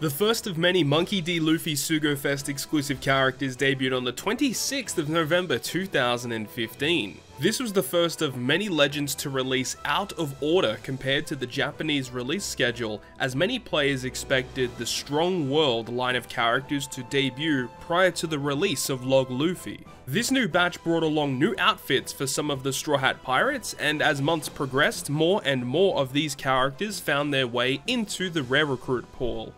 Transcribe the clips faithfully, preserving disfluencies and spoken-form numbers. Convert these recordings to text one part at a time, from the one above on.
The first of many Monkey D. Luffy Sugo Fest exclusive characters debuted on the twenty-sixth of November two thousand fifteen. This was the first of many legends to release out of order compared to the Japanese release schedule, as many players expected the Strong World line of characters to debut prior to the release of Log Luffy. This new batch brought along new outfits for some of the Straw Hat Pirates, and as months progressed, more and more of these characters found their way into the rare recruit pool.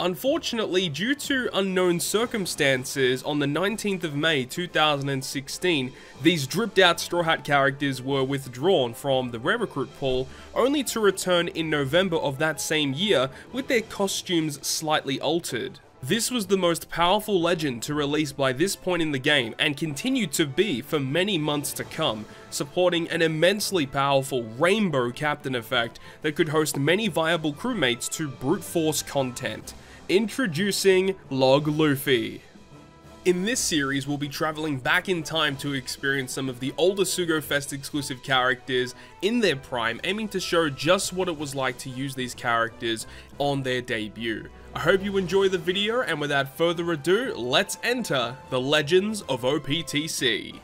Unfortunately, due to unknown circumstances, on the nineteenth of May two thousand sixteen, these dripped out Straw Hat characters were withdrawn from the rare recruit pool, only to return in November of that same year with their costumes slightly altered. This was the most powerful legend to release by this point in the game, and continued to be for many months to come, supporting an immensely powerful rainbow captain effect that could host many viable crewmates to brute force content. Introducing Log Luffy. In this series, we'll be traveling back in time to experience some of the older Sugo Fest exclusive characters in their prime, aiming to show just what it was like to use these characters on their debut. I hope you enjoy the video, and without further ado, let's enter the Legends of O P T C.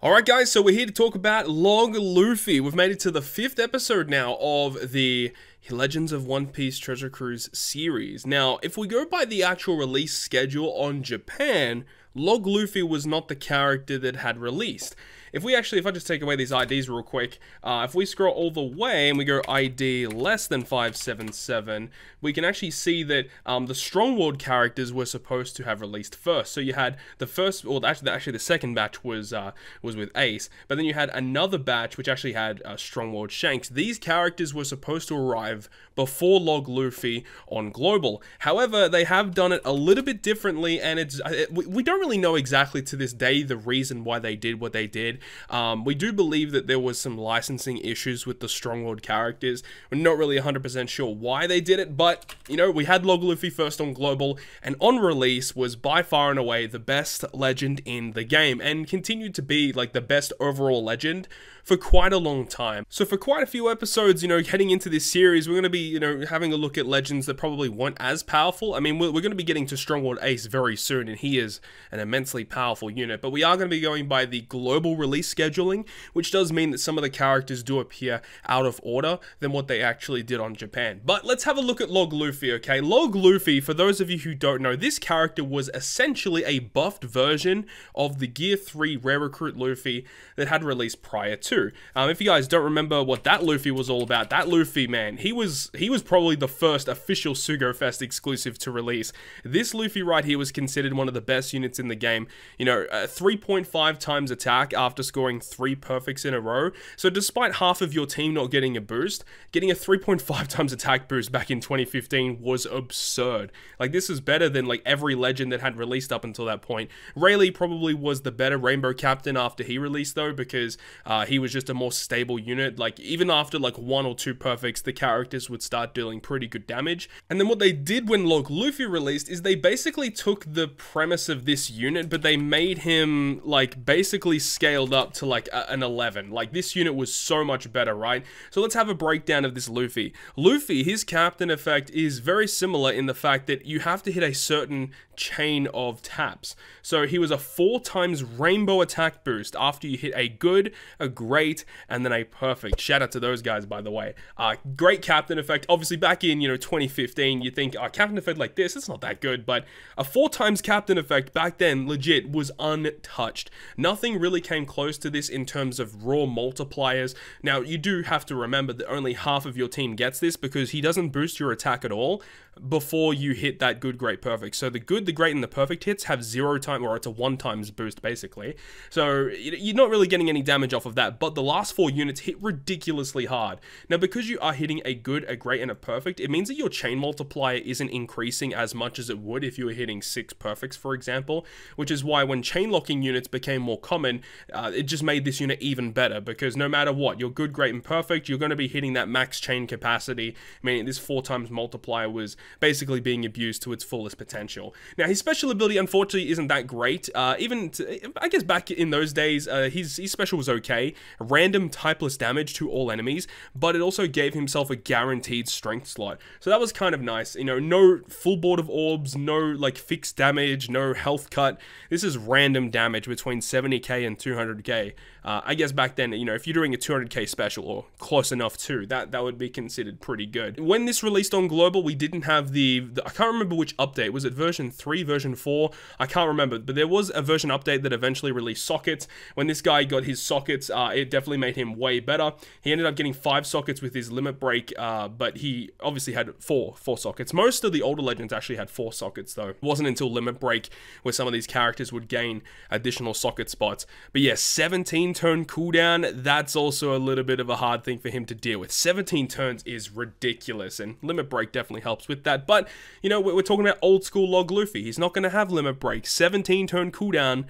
Alright guys, so we're here to talk about Log Luffy. We've made it to the fifth episode now of the Legends of One Piece Treasure Cruise series. Now, if we go by the actual release schedule on Japan, Log Luffy was not the character that had released. If we actually, if I just take away these I Ds real quick, uh, if we scroll all the way and we go I D less than five seven seven, we can actually see that um, the Strong World characters were supposed to have released first. So you had the first, or actually, actually the second batch was uh, was with Ace, but then you had another batch which actually had uh, Strong World Shanks. These characters were supposed to arrive before Log Luffy on Global. However, they have done it a little bit differently, and it's it, we don't really know exactly to this day the reason why they did what they did. Um, we do believe that there was some licensing issues with the Strong World characters. We're not really one hundred percent sure why they did it, but, you know, we had Log Luffy first on Global, and on release was by far and away the best legend in the game, and continued to be, like, the best overall legend for quite a long time. So for quite a few episodes, you know, heading into this series, we're going to be, you know, having a look at legends that probably weren't as powerful. I mean, we're, we're going to be getting to Strong World Ace very soon, and he is an immensely powerful unit, but we are going to be going by the global release scheduling, which does mean that some of the characters do appear out of order than what they actually did on Japan. But let's have a look at Log Luffy, okay? Log Luffy, for those of you who don't know, this character was essentially a buffed version of the Gear three Rare Recruit Luffy that had released prior to. Um, if you guys don't remember what that Luffy was all about, that Luffy, man, he was he was probably the first official Sugo Fest exclusive to release. This Luffy right here was considered one of the best units in the game. You know, uh, three point five times attack after scoring three perfects in a row. So despite half of your team not getting a boost, getting a three point five times attack boost back in twenty fifteen was absurd. Like, this is better than like every legend that had released up until that point. Rayleigh probably was the better Rainbow Captain after he released though, because uh, he was just a more stable unit. Like, even after like one or two perfects, the characters would start dealing pretty good damage. And then what they did when Log Luffy released is they basically took the premise of this unit, but they made him like basically scaled up to like an eleven. Like, this unit was so much better, right? So let's have a breakdown of this Luffy. Luffy, his captain effect is very similar in the fact that you have to hit a certain chain of taps. So he was a four times rainbow attack boost after you hit a good, a great, and then a perfect. Shout out to those guys, by the way. Uh, great captain effect. Obviously, back in, you know, twenty fifteen, you think, oh, captain effect like this, it's not that good, but a four times captain effect back then, legit, was untouched. Nothing really came close to this in terms of raw multipliers. Now, you do have to remember that only half of your team gets this, because he doesn't boost your attack at all before you hit that good, great, perfect. So the good, the great, and the perfect hits have zero time, or it's a one times boost basically. So you're not really getting any damage off of that, but the last four units hit ridiculously hard. Now, because you are hitting a good, a great, and a perfect, it means that your chain multiplier isn't increasing as much as it would if you were hitting six perfects, for example, which is why when chain locking units became more common, uh, it just made this unit even better, because no matter what, you're good, great, and perfect, you're going to be hitting that max chain capacity, meaning this four times multiplier was basically being abused to its fullest potential. Now, his special ability, unfortunately, isn't that great. Uh, even, to, I guess, back in those days, uh, his, his special was okay. Random typeless damage to all enemies, but it also gave himself a guaranteed strength slot. So that was kind of nice. You know, no full board of orbs, no, like, fixed damage, no health cut. This is random damage between seventy K and two hundred K. Uh, I guess back then, you know, if you're doing a two hundred K special or close enough to, that, that would be considered pretty good. When this released on Global, we didn't have the, the... I can't remember which update. Was it version three, version four? I can't remember, but there was a version update that eventually released sockets. When this guy got his sockets, uh, it definitely made him way better. He ended up getting five sockets with his limit break, uh, but he obviously had four, four sockets. Most of the older legends actually had four sockets, though. It wasn't until limit break where some of these characters would gain additional socket spots. But yeah, seventeen turn cooldown, that's also a little bit of a hard thing for him to deal with. seventeen turns is ridiculous, and limit break definitely helps with that. But, you know, we're talking about old school Log Luffy. He's not going to have limit break. seventeen turn cooldown,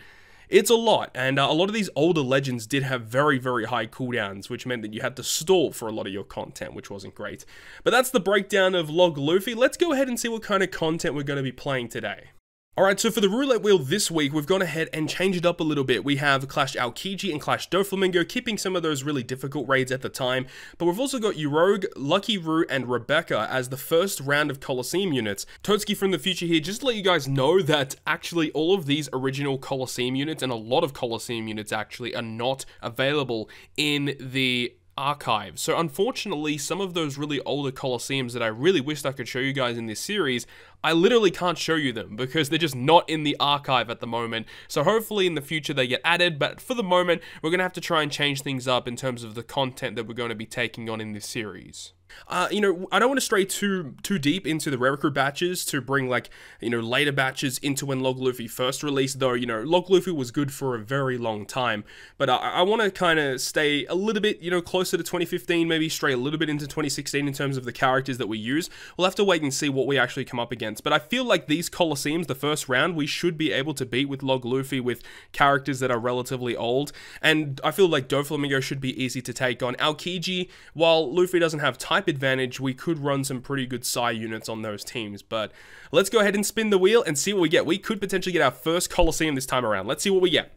it's a lot, and uh, a lot of these older legends did have very, very high cooldowns, which meant that you had to stall for a lot of your content, which wasn't great. But that's the breakdown of Log Luffy. Let's go ahead and see what kind of content we're going to be playing today. Alright, so for the roulette wheel this week, we've gone ahead and changed it up a little bit. We have Clash Aokiji and Clash Doflamingo, keeping some of those really difficult raids at the time. But we've also got Uroge, Lucky Roo, and Rebecca as the first round of Colosseum units. Totsuki from the future here, just to let you guys know that actually all of these original Colosseum units, and a lot of Colosseum units actually, are not available in the archive. So unfortunately, some of those really older Colosseums that I really wished I could show you guys in this series, I literally can't show you them because they're just not in the archive at the moment. So hopefully in the future they get added, but for the moment, we're going to have to try and change things up in terms of the content that we're going to be taking on in this series. Uh, you know, I don't want to stray too too deep into the Rare Crew batches to bring, like, you know, later batches into when Log Luffy first released, though, you know, Log Luffy was good for a very long time. But I, I want to kind of stay a little bit, you know, closer to twenty fifteen, maybe stray a little bit into twenty sixteen in terms of the characters that we use. We'll have to wait and see what we actually come up against. But I feel like these Colosseums, the first round, we should be able to beat with Log Luffy with characters that are relatively old. And I feel like Doflamingo should be easy to take on. Aokiji, while Luffy doesn't have type advantage, we could run some pretty good psi units on those teams. But let's go ahead and spin the wheel and see what we get. We could potentially get our first Colosseum this time around. Let's see what we get.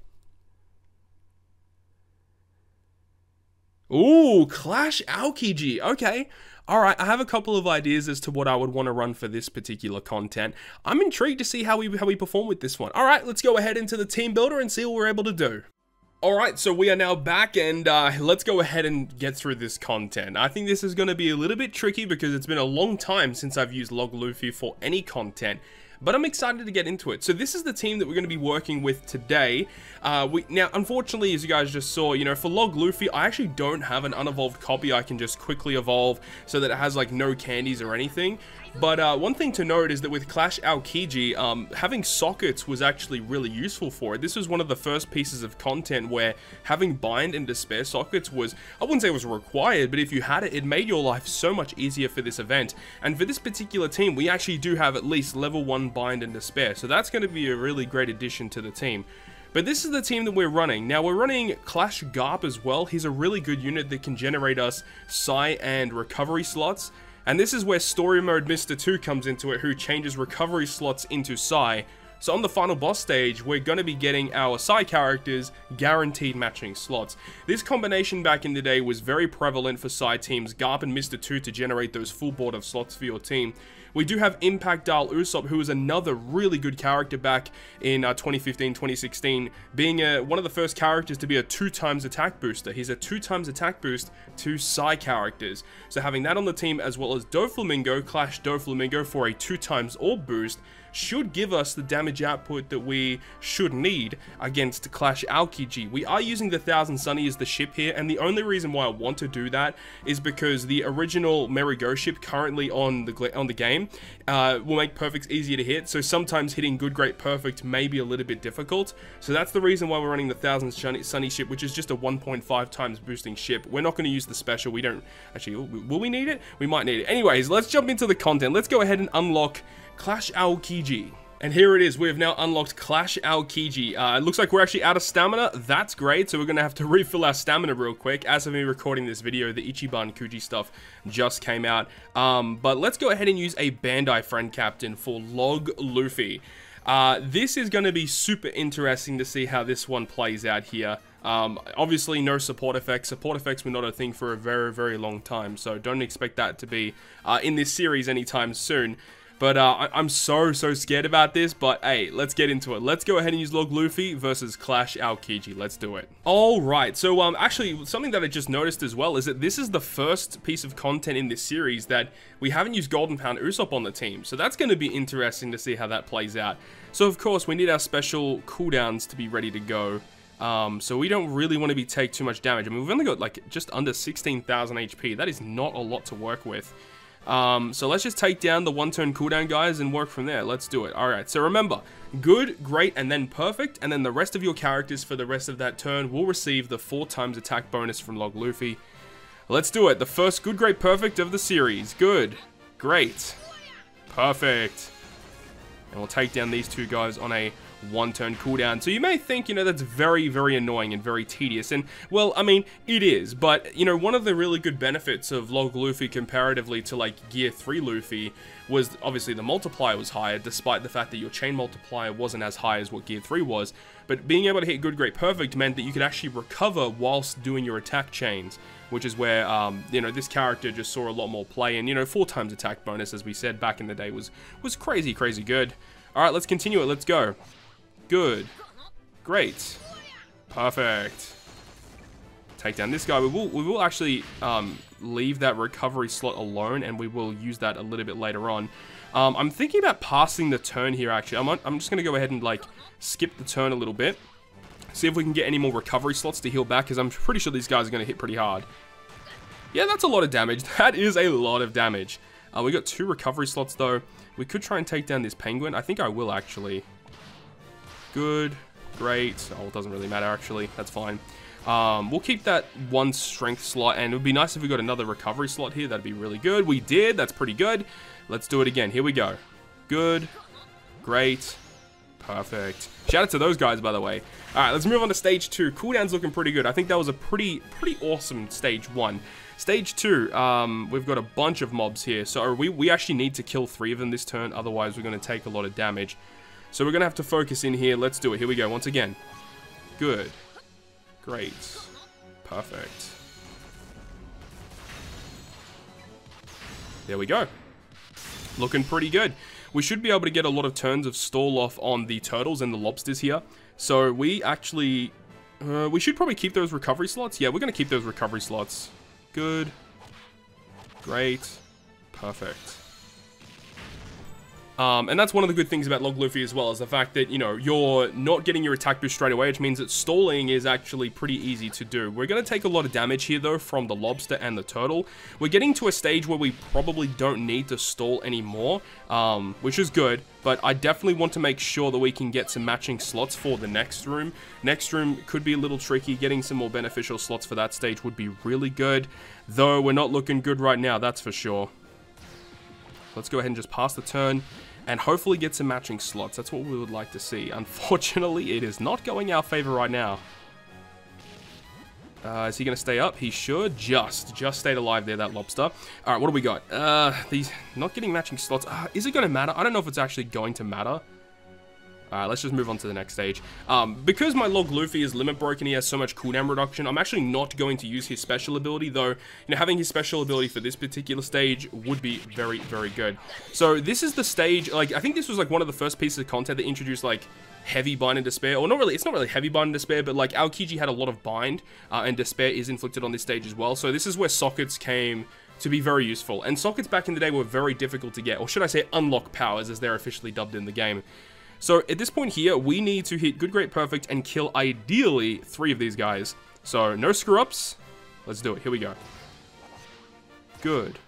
Ooh, Clash Aokiji. Okay. Alright, I have a couple of ideas as to what I would want to run for this particular content. I'm intrigued to see how we, how we perform with this one. Alright, let's go ahead into the team builder and see what we're able to do. Alright, so we are now back, and uh, let's go ahead and get through this content. I think this is going to be a little bit tricky because it's been a long time since I've used Log Luffy for any content, but I'm excited to get into it. So this is the team that we're going to be working with today. Uh, we, now, unfortunately, as you guys just saw, you know, for Log Luffy, I actually don't have an unevolved copy I can just quickly evolve so that it has, like, no candies or anything. But uh, one thing to note is that with Clash Aokiji, um, having sockets was actually really useful for it. This was one of the first pieces of content where having bind and despair sockets was, I wouldn't say it was required, but if you had it, it made your life so much easier for this event. And for this particular team, we actually do have at least level one bind and despair, so that's going to be a really great addition to the team. But this is the team that we're running. Now, we're running Clash Garp as well. He's a really good unit that can generate us psi and recovery slots. And this is where Story Mode Mister two comes into it, who changes recovery slots into psi. So on the final boss stage, we're going to be getting our psi characters guaranteed matching slots. This combination back in the day was very prevalent for psi teams, Garp and Mister two, to generate those full board of slots for your team. We do have Impact Dial Usopp, who is another really good character back in uh, twenty fifteen twenty sixteen, being a, one of the first characters to be a two times attack booster. He's a two times attack boost to psi characters. So having that on the team, as well as Doflamingo, Clash Doflamingo, for a two times orb boost, should give us the damage output that we should need against Clash Aokiji. We are using the Thousand Sunny as the ship here, and the only reason why I want to do that is because the original Merry Go ship currently on the on the game uh, will make perfects easier to hit, so sometimes hitting good, great, perfect may be a little bit difficult. So that's the reason why we're running the Thousand Sunny ship, which is just a one point five times boosting ship. We're not going to use the special. We don't... Actually, will we need it? We might need it. Anyways, let's jump into the content. Let's go ahead and unlock Clash Aokiji. And here it is, we have now unlocked Clash Aokiji. Uh, it looks like we're actually out of stamina, that's great, so we're going to have to refill our stamina real quick. As of me recording this video, the Ichiban Kuji stuff just came out. Um, but let's go ahead and use a Bandai Friend Captain for Log Luffy. Uh, this is going to be super interesting to see how this one plays out here. Um, obviously no support effects. Support effects were not a thing for a very, very long time, so don't expect that to be uh, in this series anytime soon. But uh, I I'm so, so scared about this, but hey, let's get into it. Let's go ahead and use Log Luffy versus Clash Aokiji. Let's do it. Alright, so um, actually, something that I just noticed as well is that this is the first piece of content in this series that we haven't used Golden Pound Usopp on the team. So that's going to be interesting to see how that plays out. So of course, we need our special cooldowns to be ready to go. Um, so we don't really want to be take too much damage. I mean, we've only got like just under sixteen thousand H P. That is not a lot to work with. Um, so let's just take down the one-turn cooldown guys and work from there. Let's do it. Alright, so remember, good, great, and then perfect, and then the rest of your characters for the rest of that turn will receive the four times attack bonus from Log Luffy. Let's do it. The first good, great, perfect of the series. Good, great, perfect. And we'll take down these two guys on a one-turn cooldown. So you may think, you know, that's very, very annoying and very tedious. And, well, I mean, it is. But, you know, one of the really good benefits of Log Luffy comparatively to, like, Gear three Luffy was, obviously, the multiplier was higher, despite the fact that your chain multiplier wasn't as high as what Gear three was. But being able to hit Good, Great, Perfect meant that you could actually recover whilst doing your attack chains, which is where, um, you know, this character just saw a lot more play. And, you know, four times attack bonus, as we said back in the day, was, was crazy, crazy good. All right, let's continue it. Let's go. Good. Great. Perfect. Take down this guy. We will, we will actually um, leave that recovery slot alone, and we will use that a little bit later on. Um, I'm thinking about passing the turn here, actually. I'm, on, I'm just going to go ahead and, like, skip the turn a little bit. See if we can get any more recovery slots to heal back, because I'm pretty sure these guys are going to hit pretty hard. Yeah, that's a lot of damage. That is a lot of damage. Uh, we got two recovery slots, though. We could try and take down this penguin. I think I will, actually. Good, great. Oh, it doesn't really matter, actually. That's fine. Um, we'll keep that one strength slot, and it would be nice if we got another recovery slot here. That'd be really good. We did. That's pretty good. Let's do it again. Here we go. Good, great, perfect. Shout out to those guys, by the way. All right, let's move on to stage two. Cooldown's looking pretty good. I think that was a pretty, pretty awesome stage one. Stage two, um, we've got a bunch of mobs here, so we, we actually need to kill three of them this turn. Otherwise, we're going to take a lot of damage. So we're going to have to focus in here. Let's do it. Here we go. Once again. Good. Great. Perfect. There we go. Looking pretty good. We should be able to get a lot of turns of stall off on the turtles and the lobsters here. So we actually... Uh, we should probably keep those recovery slots. Yeah, we're going to keep those recovery slots. Good. Great. Perfect. Um, and that's one of the good things about Log Luffy as well, is the fact that, you know, you're not getting your attack boost straight away, which means that stalling is actually pretty easy to do. We're going to take a lot of damage here, though, from the lobster and the turtle. We're getting to a stage where we probably don't need to stall anymore, um, which is good, but I definitely want to make sure that we can get some matching slots for the next room. Next room could be a little tricky. Getting some more beneficial slots for that stage would be really good, though we're not looking good right now, that's for sure. Let's go ahead and just pass the turn and hopefully get some matching slots. That's what we would like to see. Unfortunately, it is not going our favor right now. Uh, is he going to stay up? He should. Just. Just stayed alive there, that lobster. All right, what do we got? Uh, these not getting matching slots. Uh, is it going to matter? I don't know if it's actually going to matter. All right, let's just move on to the next stage. Um, because my Log Luffy is limit broken, he has so much cooldown reduction, I'm actually not going to use his special ability, though, you know, having his special ability for this particular stage would be very, very good. So this is the stage, like, I think this was, like, one of the first pieces of content that introduced, like, heavy bind and despair, or not really, it's not really heavy bind and despair, but, like, Aokiji had a lot of bind, uh, and despair is inflicted on this stage as well. So this is where sockets came to be very useful, and sockets back in the day were very difficult to get, or should I say unlock powers, as they're officially dubbed in the game. So, at this point here, we need to hit Good, Great, Perfect and kill, ideally, three of these guys. So, no screw-ups. Let's do it. Here we go. Good.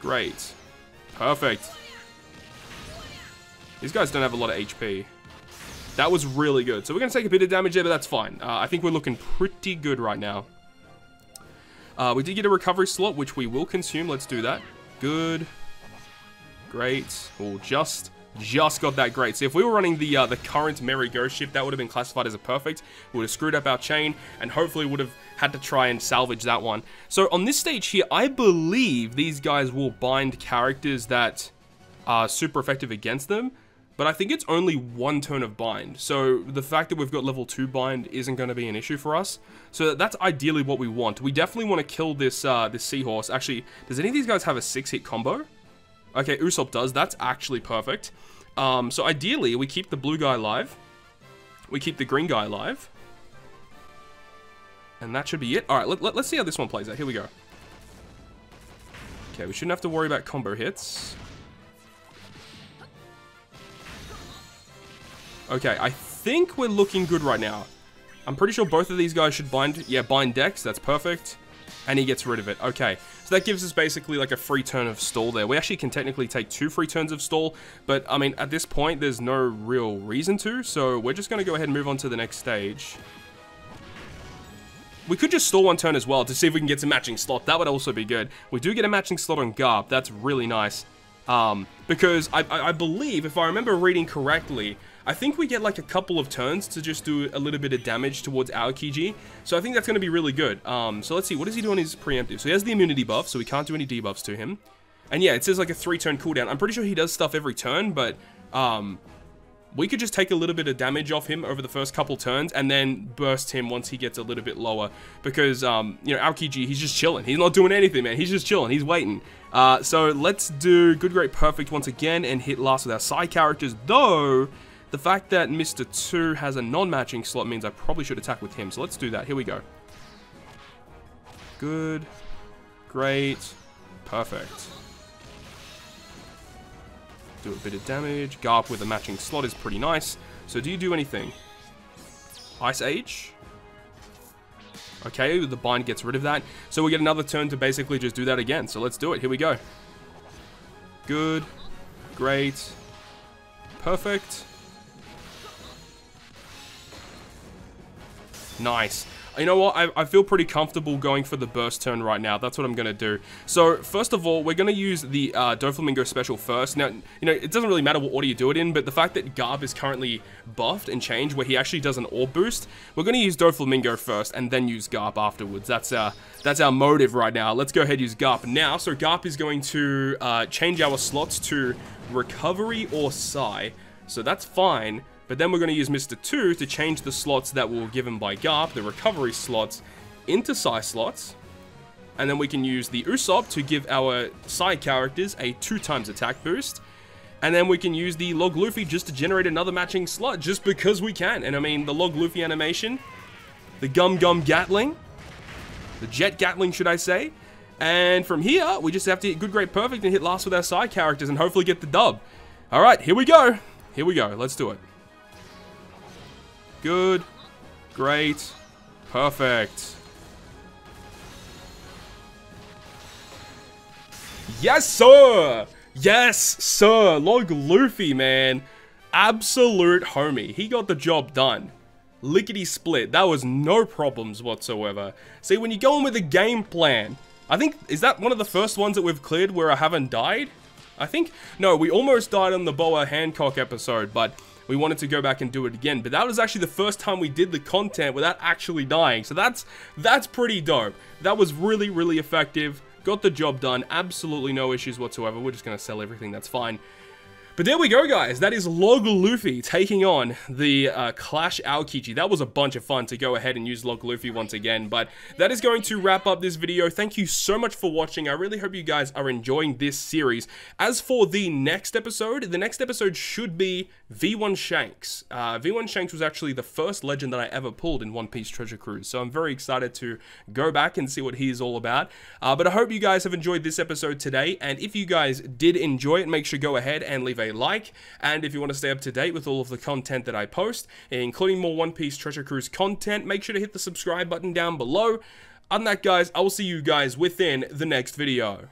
Great. Perfect. These guys don't have a lot of H P. That was really good. So, we're going to take a bit of damage there, but that's fine. Uh, I think we're looking pretty good right now. Uh, we did get a recovery slot, which we will consume. Let's do that. Good. Great. Or just... just got that great. So if we were running the uh, the current Merry Go ship, that would have been classified as a perfect. We would have screwed up our chain and hopefully would have had to try and salvage that one. So on this stage here, I believe these guys will bind characters that are super effective against them, but I think it's only one turn of bind. So the fact that we've got level two bind isn't going to be an issue for us. So that's ideally what we want. We definitely want to kill this uh, this seahorse. Actually, does any of these guys have a six hit combo? Okay, Usopp does. That's actually perfect. Um, so ideally, we keep the blue guy alive. We keep the green guy alive. And that should be it. All right, let, let, let's see how this one plays out. Here we go. Okay, we shouldn't have to worry about combo hits. Okay, I think we're looking good right now. I'm pretty sure both of these guys should bind. Yeah, bind Dex. That's perfect. And he gets rid of it. Okay, so that gives us basically like a free turn of stall there. We actually can technically take two free turns of stall, but I mean, at this point, there's no real reason to, so we're just going to go ahead and move on to the next stage. We could just stall one turn as well to see if we can get some matching slot. That would also be good. We do get a matching slot on Garp. That's really nice. Um, because I, I, I believe, if I remember reading correctly, I think we get like a couple of turns to just do a little bit of damage towards Aokiji. So I think that's going to be really good. Um, so let's see, what does he do on his preemptive? So he has the immunity buff, so we can't do any debuffs to him. And yeah, it says like a three turn cooldown. I'm pretty sure he does stuff every turn, but um, we could just take a little bit of damage off him over the first couple turns and then burst him once he gets a little bit lower. Because, um, you know, Aokiji, he's just chilling. He's not doing anything, man. He's just chilling. He's waiting. Uh, so let's do good, great, perfect once again and hit last with our side characters. Though, the fact that Mister two has a non-matching slot means I probably should attack with him. So let's do that. Here we go. Good, great, perfect. Do a bit of damage. Garp with a matching slot is pretty nice. So do you do anything? Ice Age? Okay, the bind gets rid of that. So we get another turn to basically just do that again. So let's do it. Here we go. Good, great, perfect. Nice. You know what? I, I feel pretty comfortable going for the burst turn right now. That's what I'm going to do. So, first of all, we're going to use the uh, Doflamingo special first. Now, you know, it doesn't really matter what order you do it in, but the fact that Garb is currently buffed and changed where he actually does an orb boost, we're going to use Doflamingo first and then use Garp afterwards. That's our, that's our motive right now. Let's go ahead and use Garp now. So, Garp is going to uh, change our slots to Recovery or Psy. So, that's fine. But then we're going to use Mister two to change the slots that were given by Garp, the recovery slots, into Psy slots. And then we can use the Usopp to give our Psy characters a two times attack boost. And then we can use the Log Luffy just to generate another matching slot, just because we can. And I mean, the Log Luffy animation, the Gum Gum Gatling, the Jet Gatling, should I say. And from here, we just have to hit good, great, perfect and hit last with our Psy characters and hopefully get the dub. All right, here we go. Here we go. Let's do it. Good, great, perfect. Yes, sir! Yes, sir! Log Luffy, man. Absolute homie. He got the job done. Lickety split. That was no problems whatsoever. See, when you go in with a game plan, I think, is that one of the first ones that we've cleared where I haven't died? I think, no, we almost died on the Boa Hancock episode, but we wanted to go back and do it again, but that was actually the first time we did the content without actually dying. So that's that's pretty dope. That was really, really effective. Got the job done. Absolutely no issues whatsoever. We're just going to sell everything. That's fine. But there we go, guys. That is Log Luffy taking on the uh, Clash Aokiji. That was a bunch of fun to go ahead and use Log Luffy once again. But that is going to wrap up this video. Thank you so much for watching. I really hope you guys are enjoying this series. As for the next episode, the next episode should be V one Shanks. Uh, V one Shanks was actually the first legend that I ever pulled in One Piece Treasure Cruise. So I'm very excited to go back and see what he is all about. Uh, but I hope you guys have enjoyed this episode today. And if you guys did enjoy it, make sure you go ahead and leave a like, and if you want to stay up to date with all of the content that I post, including more One Piece Treasure Cruise content, make sure to hit the subscribe button down below. Other than that, guys, I will see you guys within the next video.